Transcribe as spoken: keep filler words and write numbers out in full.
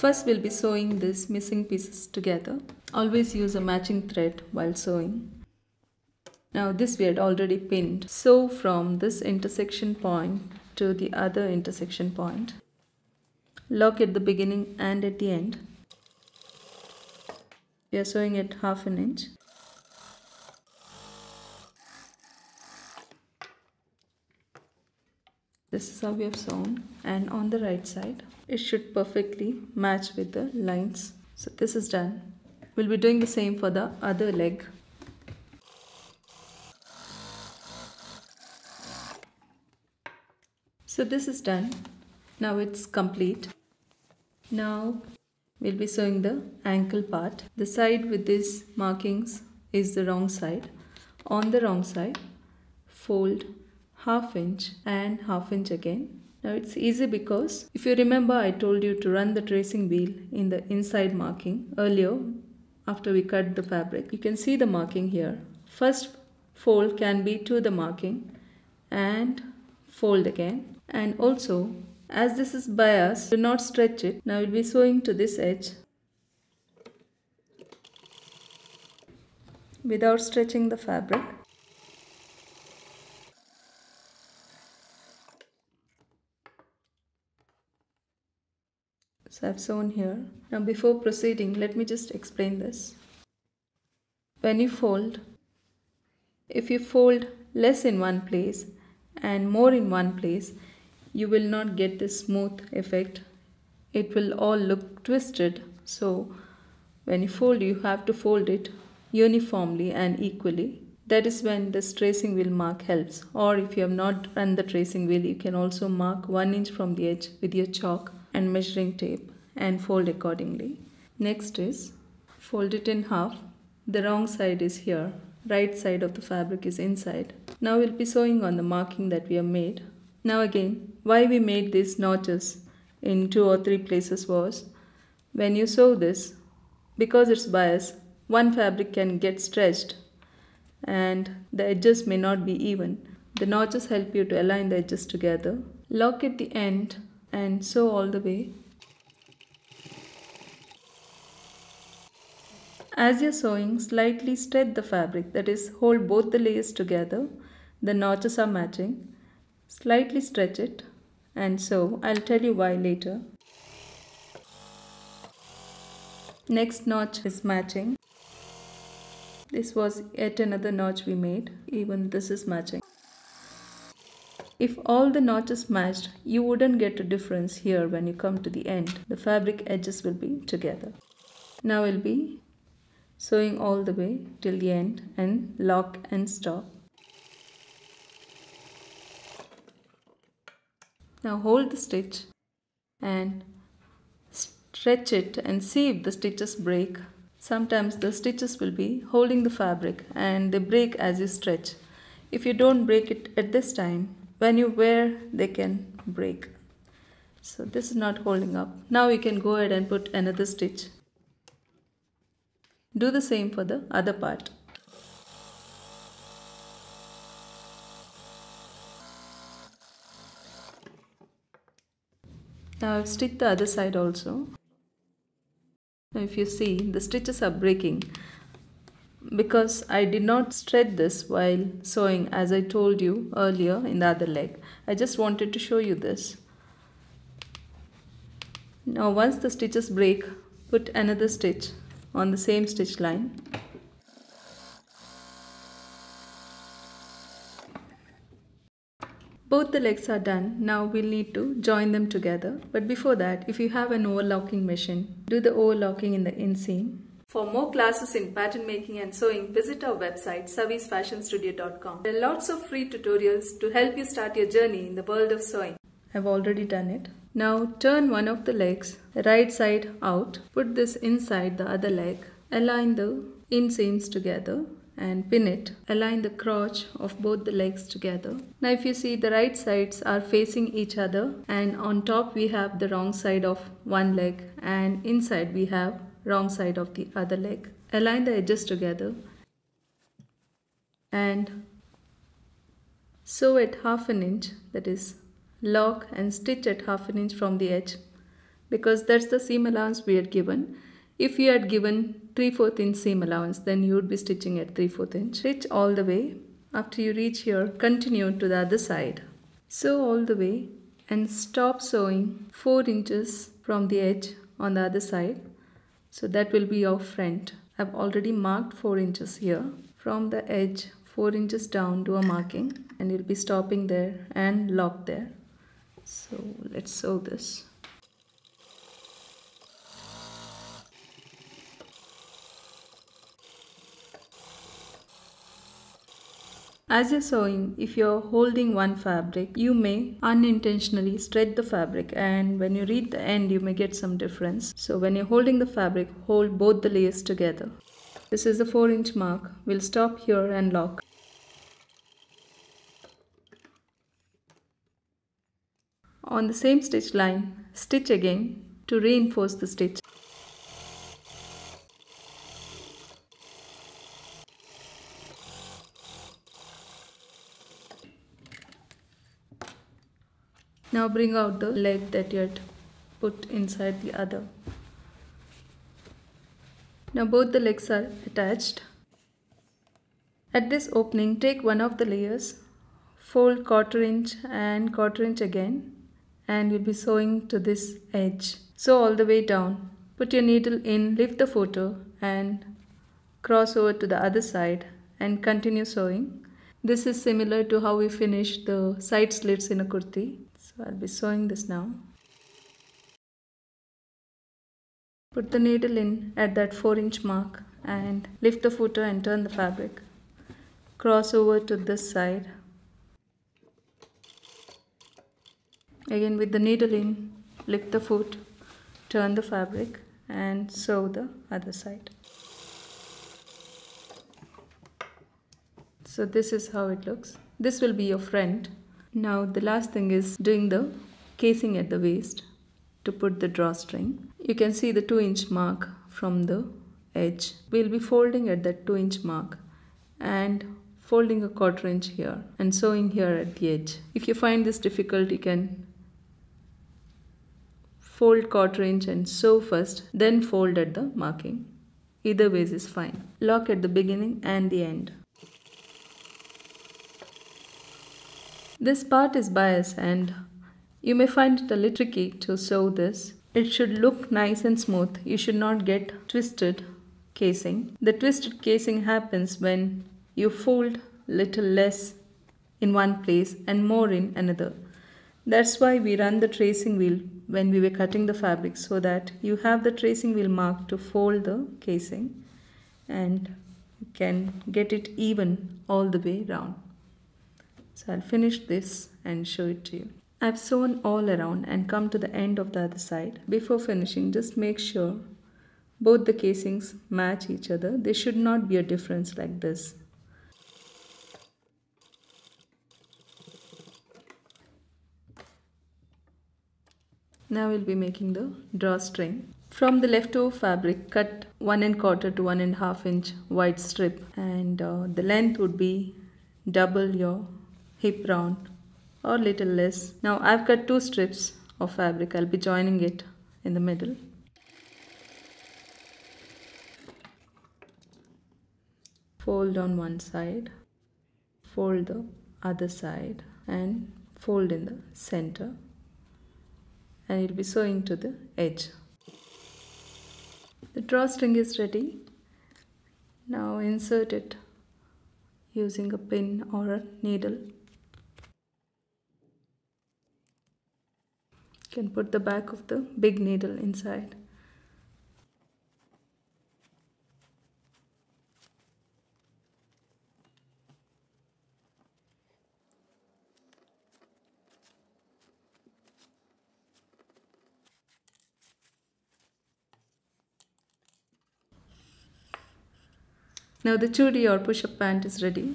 First we'll be sewing these missing pieces together. Always use a matching thread while sewing. Now this we had already pinned. Sew from this intersection point to the other intersection point. Lock at the beginning and at the end. We are sewing at half an inch. This is how we have sewn, and on the right side it should perfectly match with the lines. So this is done. We'll be doing the same for the other leg. So this is done. Now it's complete. Now we'll be sewing the ankle part. The side with these markings is the wrong side. On the wrong side, fold half inch and half inch again. Now it's easy because if you remember, I told you to run the tracing wheel in the inside marking earlier after we cut the fabric. You can see the marking here. First fold can be to the marking and fold again, and also as this is bias, do not stretch it. Now we'll be sewing to this edge without stretching the fabric. So I've sewn here. Now before proceeding, let me just explain this. When you fold, if you fold less in one place and more in one place, you will not get this smooth effect. It will all look twisted. So when you fold, you have to fold it uniformly and equally. That is when this tracing wheel mark helps. Or if you have not run the tracing wheel, you can also mark one inch from the edge with your chalk and measuring tape and fold accordingly. Next is fold it in half. The wrong side is here, right side of the fabric is inside. Now we'll be sewing on the marking that we have made. Now again, why we made these notches in two or three places was, when you sew this, because it's bias, one fabric can get stretched and the edges may not be even. The notches help you to align the edges together. Lock at the end and sew all the way. As you're sewing, slightly stretch the fabric, that is, hold both the layers together, the notches are matching. Slightly stretch it and sew. I'll tell you why later. Next notch is matching. This was yet another notch we made. Even this is matching. If all the notches matched, you wouldn't get a difference here when you come to the end. The fabric edges will be together. Now we'll be sewing all the way till the end and lock and stop. Now hold the stitch and stretch it and see if the stitches break. Sometimes the stitches will be holding the fabric and they break as you stretch. If you don't break it at this time, when you wear, they can break. So this is not holding up. Now you can go ahead and put another stitch. Do the same for the other part. Now I've stitched the other side also. Now if you see, the stitches are breaking because I did not stretch this while sewing, as I told you earlier in the other leg. I just wanted to show you this. Now once the stitches break, put another stitch on the same stitch line. Both the legs are done. Now we'll need to join them together. But before that, if you have an overlocking machine, do the overlocking in the inseam. For more classes in pattern making and sewing, visit our website Savi's Fashion Studio dot com. There are lots of free tutorials to help you start your journey in the world of sewing. I've already done it. Now turn one of the legs, right side out. Put this inside the other leg. Align the inseams together and pin it. Align the crotch of both the legs together. Now if you see, the right sides are facing each other, and on top we have the wrong side of one leg and inside we have wrong side of the other leg. Align the edges together and sew at half an inch, that is, lock and stitch at half an inch from the edge because that's the seam allowance we had given. If you had given three fourths inch seam allowance, then you would be stitching at three fourths inch. Stitch all the way. After you reach here, continue to the other side. Sew all the way and stop sewing four inches from the edge on the other side. So that will be your front. I've already marked four inches here. From the edge, four inches down, do a marking, and you'll be stopping there and lock there. So let's sew this. As you're sewing, if you're holding one fabric, you may unintentionally stretch the fabric, and when you reach the end, you may get some difference. So when you're holding the fabric, hold both the layers together. This is the four inch mark. We'll stop here and lock. On the same stitch line, stitch again to reinforce the stitch. Now bring out the leg that you had put inside the other. Now both the legs are attached. At this opening, take one of the layers, fold quarter inch and quarter inch again, and you'll be sewing to this edge. Sew all the way down. Put your needle in, lift the photo and cross over to the other side and continue sewing. This is similar to how we finish the side slits in a kurti. So I'll be sewing this now. Put the needle in at that four inch mark and lift the footer and turn the fabric. Cross over to this side. Again with the needle in, lift the foot, turn the fabric and sew the other side. So this is how it looks. This will be your front. Now the last thing is doing the casing at the waist to put the drawstring. You can see the two inch mark from the edge. We'll be folding at that two inch mark and folding a quarter inch here and sewing here at the edge. If you find this difficult, you can fold quarter inch and sew first, then fold at the marking. Either ways is fine. Lock at the beginning and the end. This part is bias and you may find it a little tricky to sew this. It should look nice and smooth. You should not get twisted casing. The twisted casing happens when you fold little less in one place and more in another. That's why we run the tracing wheel when we were cutting the fabric, so that you have the tracing wheel mark to fold the casing and you can get it even all the way round. So I'll finish this and show it to you. I've sewn all around and come to the end of the other side. Before finishing, just make sure both the casings match each other. There should not be a difference like this. Now we'll be making the drawstring. From the leftover fabric, cut one and quarter to one and half inch wide strip, and uh, the length would be double your hip round or little less. Now I've cut two strips of fabric. I'll be joining it in the middle. Fold on one side, fold the other side and fold in the center, and you'll be sewing to the edge. The drawstring is ready. Now insert it using a pin or a needle. You can put the back of the big needle inside. Now the chudi or push-up pant is ready.